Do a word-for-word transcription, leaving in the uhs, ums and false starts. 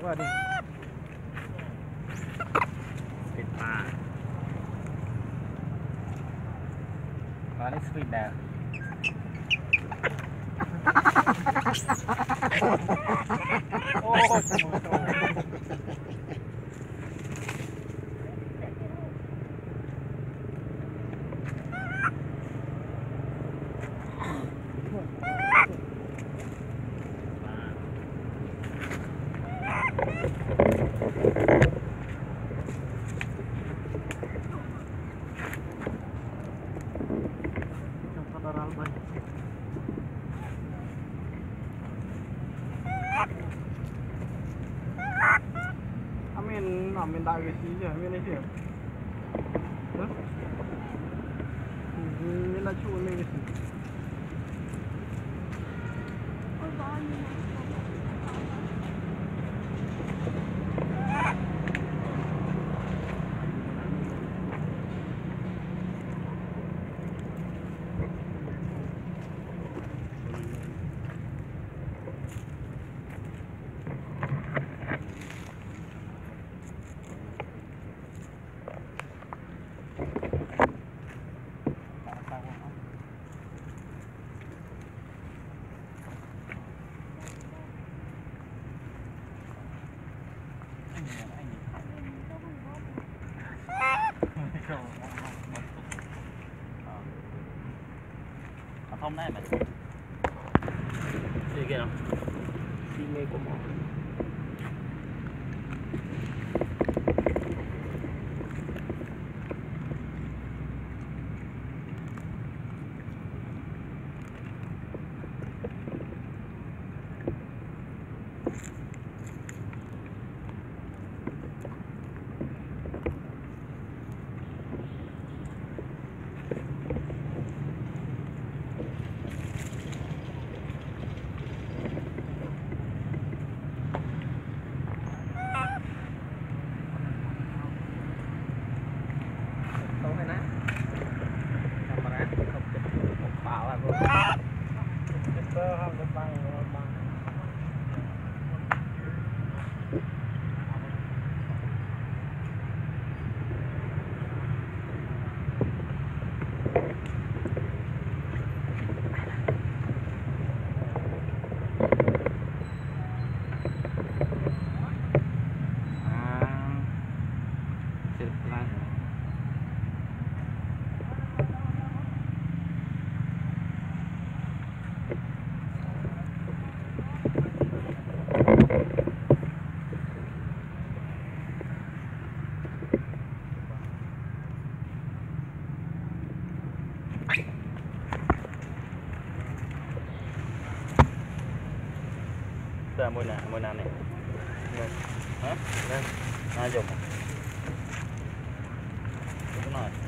Wah, nih. Speed mah. Paling speed dah. Oh, amin tak isinya, amin aja. Hah? Ini lah cuma ini. Hôm nay mình đi kìa đi mê của mỏ kecil pelan. Sudah mau nak, mau nak ni. Hah? Nah, jom. Itu nak.